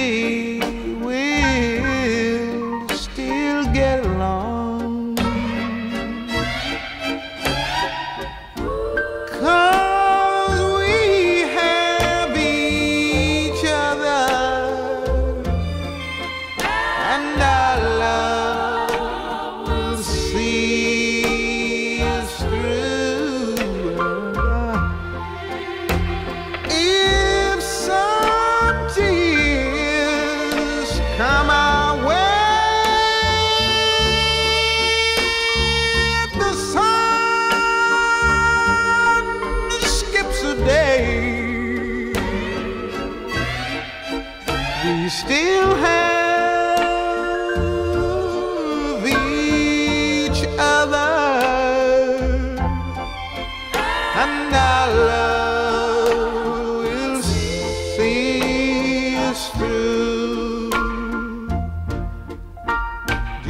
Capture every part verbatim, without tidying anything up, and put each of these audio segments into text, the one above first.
we will still get along. Cause we have each other, and our love will see us through. If some tears come our way, the sun skips a day, we still have each other, and our love will see us through.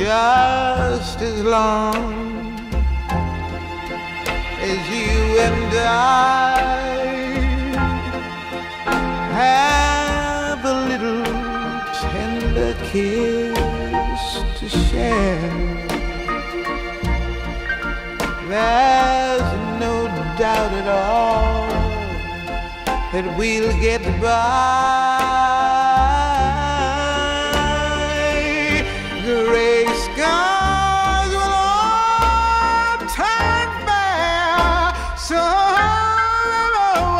Just as long as you and I have a little tender kiss to share, there's no doubt at all that we'll get by. Grace skies will all turn fair, sorrow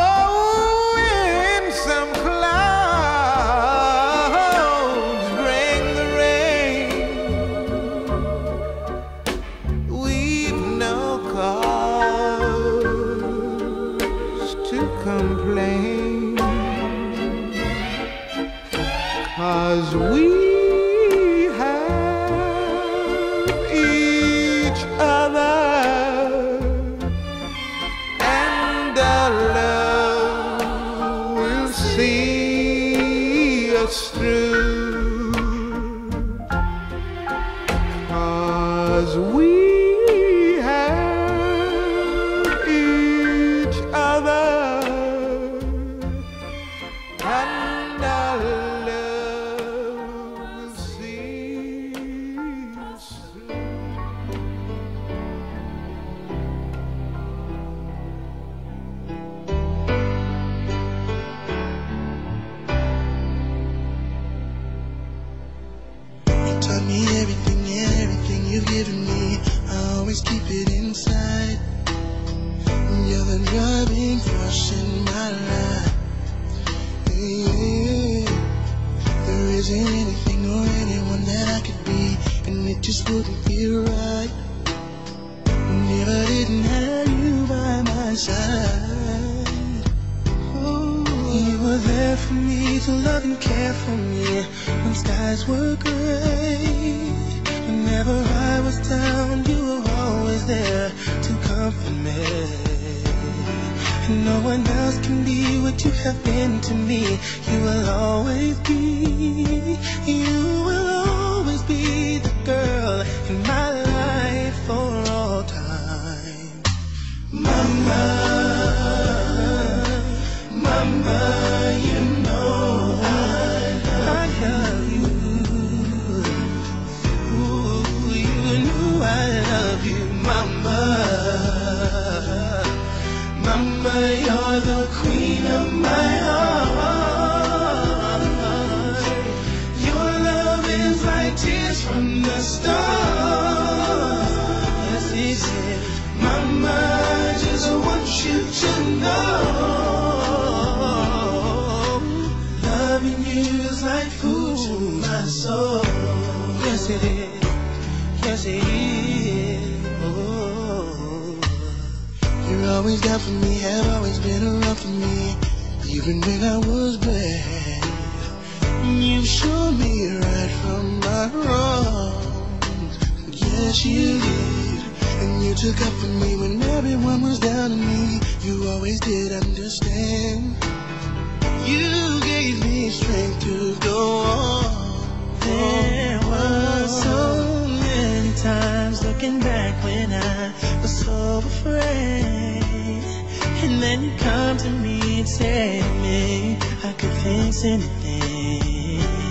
in some clouds bring the rain. We've no cause to complain, cause we see us through, cause we have each other, and our love will see us through. Taught me everything, everything you've given me. I always keep it inside. You're the driving force in my life. Yeah. There isn't anything or anyone that I could be, and it just wouldn't feel right if I didn't have you by my side. Oh, you were there for me to love and care for me. When skies were gray, whenever I was down, you were always there to comfort me. And no one else can be what you have been to me. You will always be, you will always be the girl in my life for all time. Mama, Mama, you know I love you. Ooh, you knew I love you, Mama. Mama, you're the queen of my heart. Your love is like tears from the stars. Yes, Mama, I just want you to know, loving you is like food to my soul. Yes it is, yes it is. Oh, you're always down for me, have always been around for me, even when I was bad. You showed me right from my wrongs. Yes you did, and you took up for me when everyone was down on me. You always did understand. You gave me strength to go on. There were so many times looking back when I was so afraid, and then you come to me and save me. I could fix anything.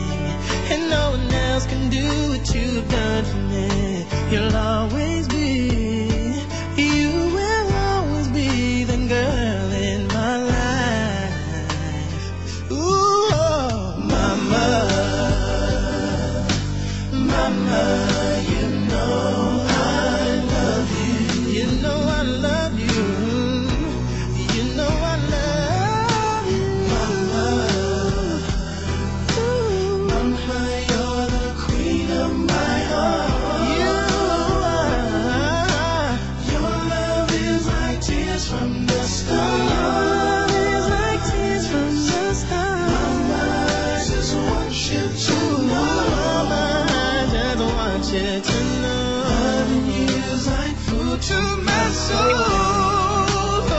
and no one else can do what you've done for me. You'll always be, you will always be the girl in my life. Ooh, oh. Mama, Mama, you know I love you. You know I love you. You know I love you. Mama, ooh. Mama, you're the queen of my heart. You are. Your love is like tears from the sky. To know, loving you is like food to my soul. Oh,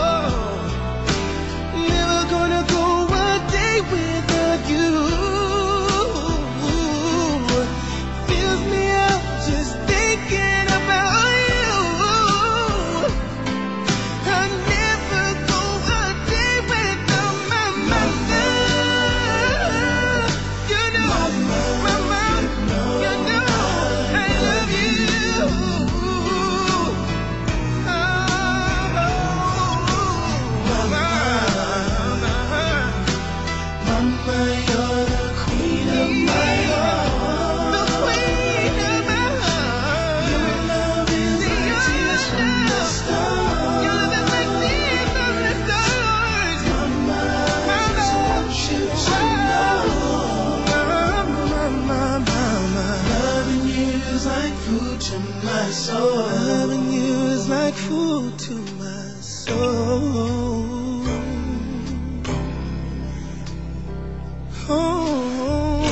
never gonna go a day without you. Fills me up just thinking about you. I'll never go a day without my mother. You know, my mom, you know. Food to my soul. Loving you is like food to my soul. Oh,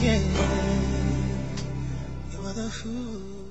yeah. You are the food.